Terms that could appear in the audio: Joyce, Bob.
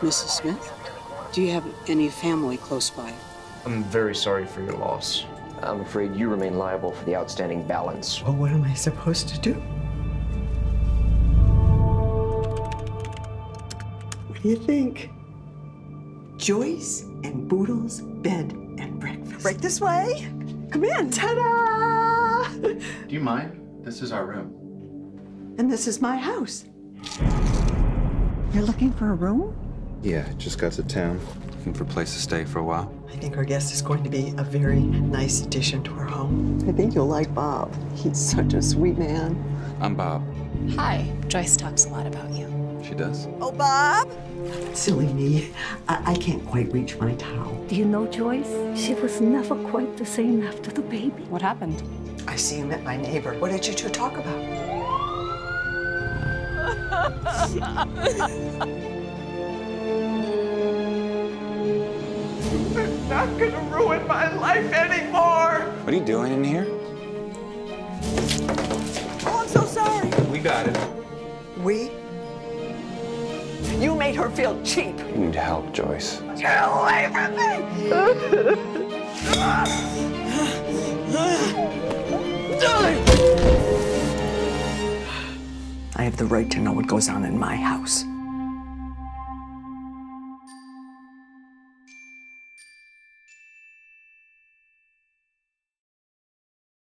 Mrs. Smith, do you have any family close by? I'm very sorry for your loss. I'm afraid you remain liable for the outstanding balance. Well, what am I supposed to do? What do you think? Joyce and Boodle's bed and breakfast. Right this way. Come in. Ta-da! Do you mind? This is our room. And this is my house. You're looking for a room? Yeah, just got to town. Looking for a place to stay for a while. I think our guest is going to be a very nice addition to our home. I think you'll like Bob. He's such a sweet man. I'm Bob. Hi. Joyce talks a lot about you. She does. Oh, Bob! Silly me. I can't quite reach my towel. Do you know Joyce? She was never quite the same after the baby. What happened? I see him at my neighbor. What did you two talk about? Not gonna ruin my life anymore. What are you doing in here? Oh, I'm so sorry. We got it. We? You made her feel cheap. You need help, Joyce. Get away from me! I have the right to know what goes on in my house.